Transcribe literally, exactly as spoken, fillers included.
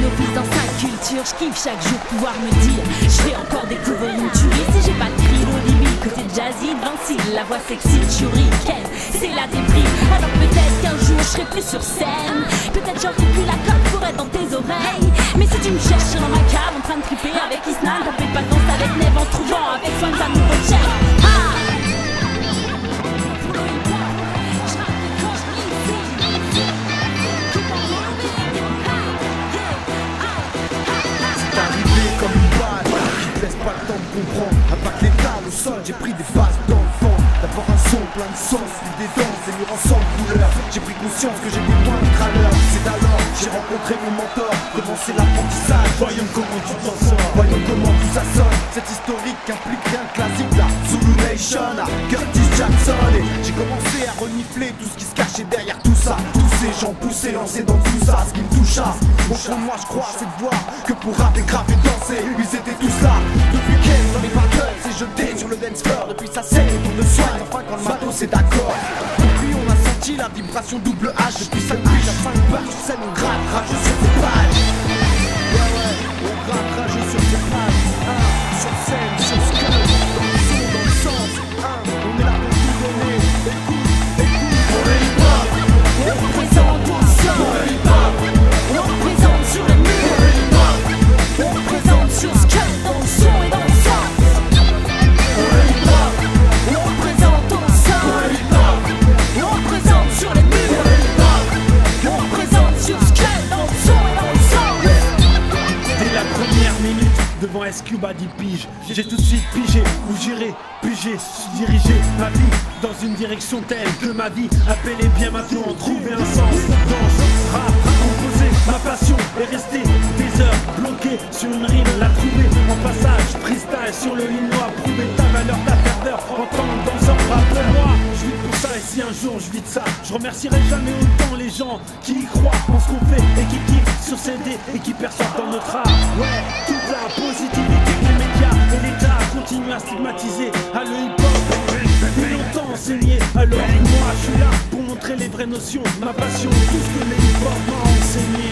Novice dans sa culture, je kiffe chaque jour pouvoir me dire je vais encore découvrir une tuerie. Si j'ai pas de prix au début, côté jazzy, Vinci, la voix sexy, Shuriken, c'est la débris. Alors peut-être qu'un jour je serai plus sur scène, peut-être j'aurai plus la cote pour être dans tes oreilles. Mais si tu me cherches dans ma cave en train de triper avec Isnan, t'as fait pas de danse avec Neve en trouvant avec soin de ta nouveau chef. J'ai pris des phases d'enfant, d'avoir un son plein de sens, puis des danses, des murs ensemble couleur. J'ai pris conscience que j'étais moins de crâneur. C'est alors j'ai rencontré mon mentor, commencé l'apprentissage. Voyons comment tu t'en sors, voyons comment tout ça sonne. Cette historique implique un classique, la Zulu Nation à Curtis Jackson. Et j'ai commencé à renifler tout ce qui se cachait derrière tout ça, tous ces gens poussés, lancés dans tout ça, ce qui me toucha. Au fond moi je crois, c'est de voir que pour rapper, graver, danser, ils étaient tous là. Depuis qu'elle n'en est pas gueule, c'est jeté sur le dance floor, depuis sa scène autour de soin, enfin quand le matos c'est d'accord. Depuis on a senti la vibration double H, depuis ça depuis la fin de barre, scène on gratte, rageux sur ses pages. Ouais ouais, on gratte, rageux sur ses pages. Ah, sur scène, sur ce calme, dans le son, dans le sens. Ah, on est là pour tout donner, écoute, écoute. On est hip hop, on représente au sol. On est hip hop, on représente sur les murs. On est hip hop, on représente sur ce calme, dans le son et dans le sens. Devant S Q B A dit pige, j'ai tout de suite pigé où j'irai, pigé, diriger ma vie dans une direction telle que ma vie appelait bien maintenant en trouver un sens. Danse, rap, composer ma passion et rester des heures bloquées sur une rime, la trouver en passage, freestyle sur le lit noir, prouver ta valeur, ta ferveur en tant que danseur, rappeur. Moi, je vis pour ça et si un jour je vis de ça, je remercierai jamais autant les gens qui y croient en ce qu'on fait et qui kiffent sur C D et qui perçoivent dans notre art. Ouais, toute la positivité que les médias et l'État continuent à stigmatiser à le hip-hop depuis longtemps enseigné. Alors moi je suis là pour montrer les vraies notions, ma passion, tout ce que les hip-hop m'a enseigné.